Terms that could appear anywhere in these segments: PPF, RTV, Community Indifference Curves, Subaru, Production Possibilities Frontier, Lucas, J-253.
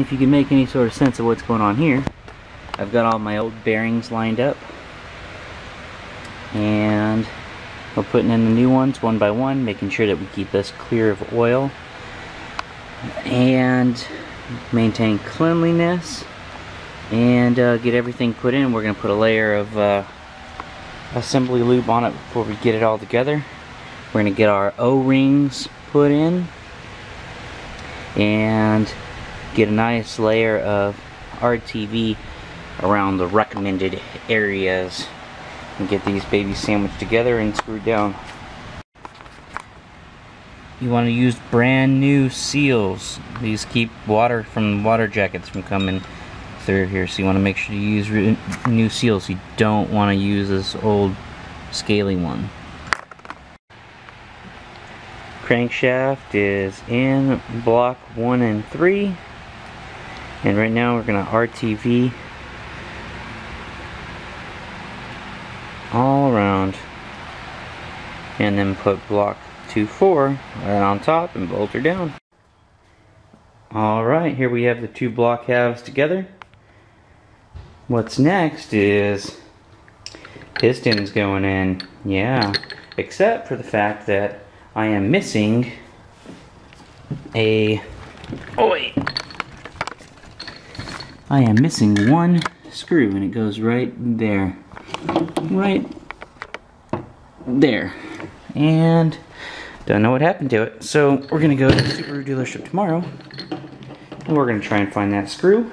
if you can make any sort of sense of what's going on here, I've got all my old bearings lined up, and we're putting in the new ones one by one, making sure that we keep this clear of oil and maintain cleanliness, and get everything put in. We're going to put a layer of assembly lube on it before we get it all together. We're going to get our O-rings put in and get a nice layer of RTV around the recommended areas, and get these babies sandwiched together and screwed down. You want to use brand new seals. These keep water from water jackets from coming through here, so you want to make sure you use new seals. You don't want to use this old scaly one. Crankshaft is in block 1 and 3, and right now we're going to RTV all around, and then put block 2-4 right on top and bolt her down. Alright, here we have the two block halves together. What's next is pistons going in. Yeah, except for the fact that I am missing a... oh wait! I am missing one screw, and it goes right there. Right there. And don't know what happened to it. So we're going to go to the Subaru dealership tomorrow, and we're going to try and find that screw.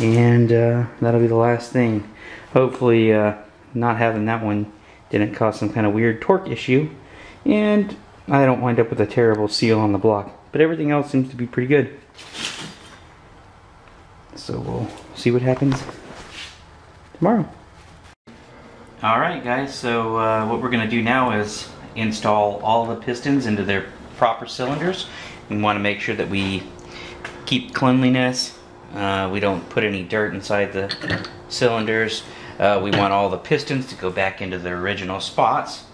And that'll be the last thing. Hopefully not having that one didn't cause some kind of weird torque issue, and I don't wind up with a terrible seal on the block. But everything else seems to be pretty good. So we'll see what happens tomorrow. Alright guys, so what we're going to do now is install all the pistons into their proper cylinders. We want to make sure that we keep cleanliness. We don't put any dirt inside the cylinders. We want all the pistons to go back into their original spots.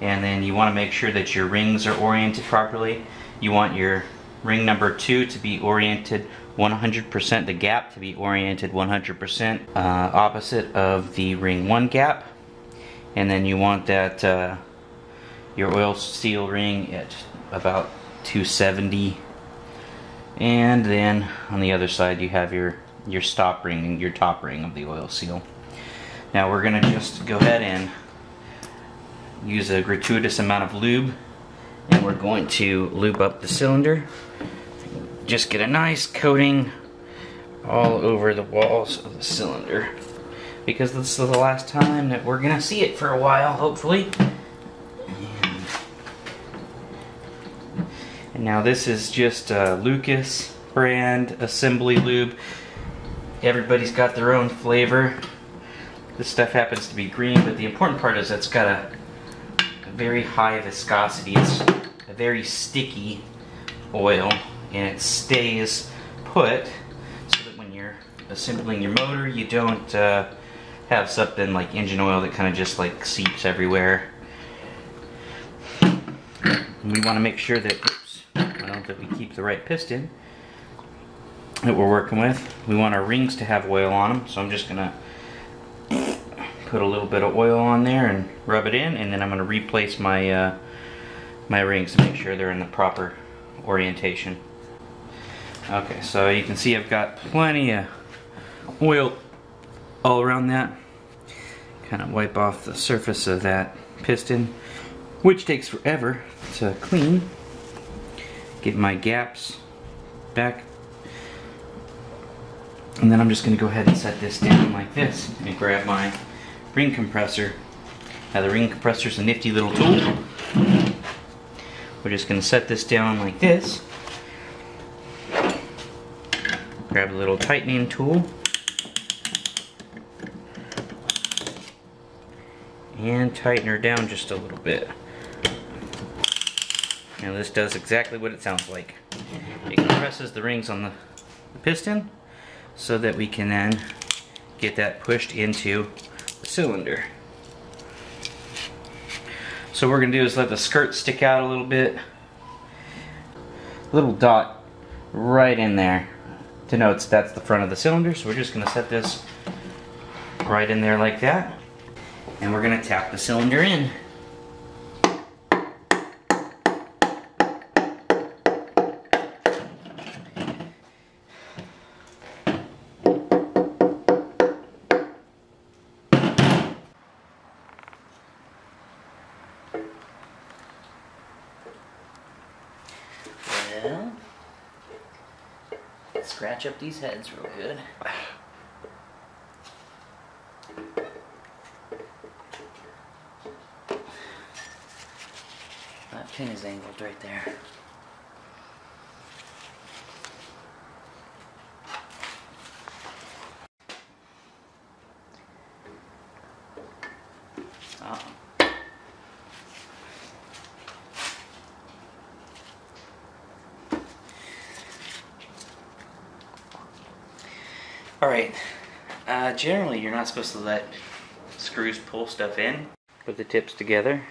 And then you want to make sure that your rings are oriented properly. You want your ring number 2 to be oriented 100%, the gap to be oriented 100% opposite of the ring 1 gap. And then you want that your oil seal ring at about 270, and then on the other side you have your stop ring and your top ring of the oil seal. Now we're going to just go ahead and use a gratuitous amount of lube, and we're going to lube up the cylinder. Just get a nice coating all over the walls of the cylinder, because this is the last time that we're going to see it for a while, hopefully. And now this is just Lucas brand assembly lube. Everybody's got their own flavor. This stuff happens to be green, but the important part is it's got a very high viscosity. It's a very sticky oil, and it stays put so that when you're assembling your motor, you don't have something like engine oil that kind of just like seeps everywhere. And we want to make sure that, oops, well, that we keep the right piston that we're working with. We want our rings to have oil on them, so I'm just gonna put a little bit of oil on there and rub it in, and then I'm gonna replace my my rings to make sure they're in the proper orientation. Okay, so you can see I've got plenty of oil all around that. Kind of wipe off the surface of that piston, which takes forever to clean. Get my gaps back, and then I'm just going to go ahead and set this down like this and grab my ring compressor. Now the ring compressor is a nifty little tool. We're just going to set this down like this. Grab a little tightening tool and tighten her down just a little bit. Now this does exactly what it sounds like. It compresses the rings on the piston so that we can then get that pushed into the cylinder. So what we're going to do is let the skirt stick out a little bit. Little dot right in there. denotes that's the front of the cylinder, so we're just going to set this right in there like that, and we're going to tap the cylinder in. Well, scratch up these heads real good. That pin is angled right there. Alright, generally you're not supposed to let screws pull stuff in with the tips together.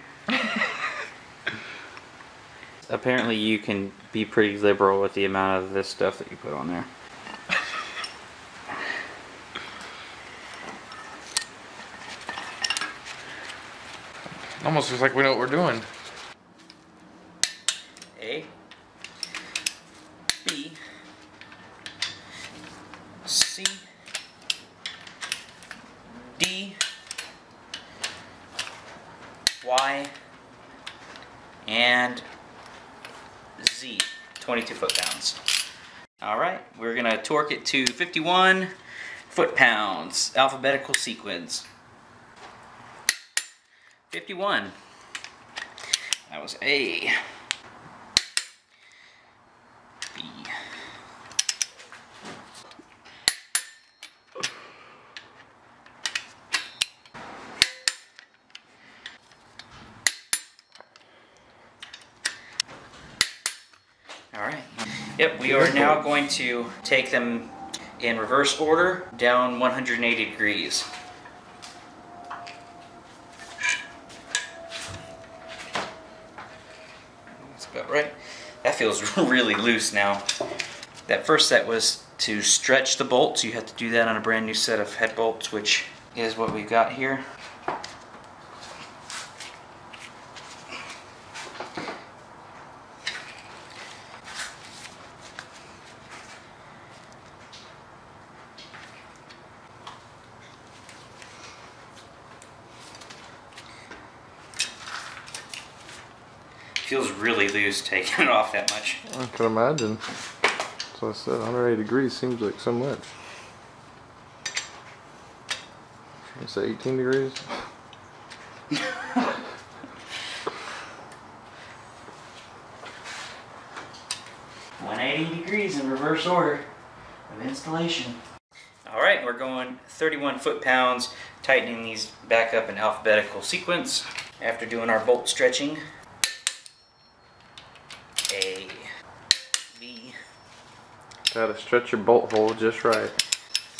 Apparently you can be pretty liberal with the amount of this stuff that you put on there. Almost looks like we know what we're doing. A. B. C, D, Y, and Z, 22 foot-pounds. All right, we're going to torque it to 51 foot-pounds, alphabetical sequence. 51, that was A. Alright. Yep, we are now going to take them in reverse order down 180 degrees. That's about right. That feels really loose now. That first set was to stretch the bolts. You have to do that on a brand new set of head bolts, which is what we've got here. Feels really loose taking it off that much. I can imagine. So I said 180 degrees seems like so much. Should I say 18 degrees? 180 degrees in reverse order of installation. Alright, we're going 31 foot-pounds, tightening these back up in alphabetical sequence after doing our bolt stretching. A, B. Gotta stretch your bolt hole just right.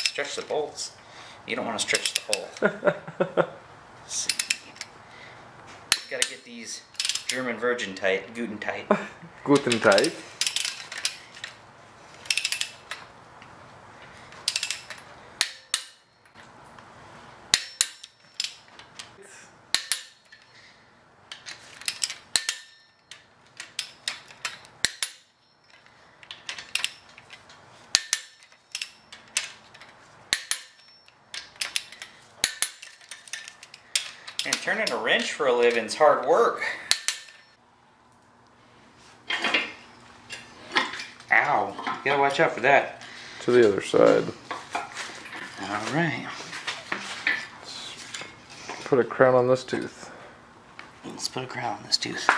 Stretch the bolts. You don't want to stretch the hole. C. Gotta get these German virgin tight, guten tight. Guten tight. And turning a wrench for a living's hard work. Ow. You gotta watch out for that. To the other side. Alright. Put a crown on this tooth. Let's put a crown on this tooth.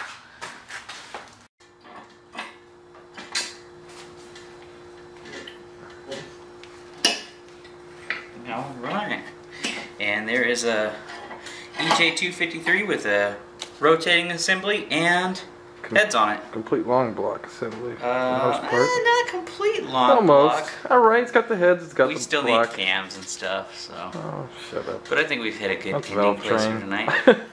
Alright. And there is a J-253 with a rotating assembly and heads on it. Complete long block assembly. Not complete long block. Almost. Alright, it's got the heads, it's got the block. We still need cams and stuff, so. Oh, shut up. But I think we've hit a good ending place for tonight.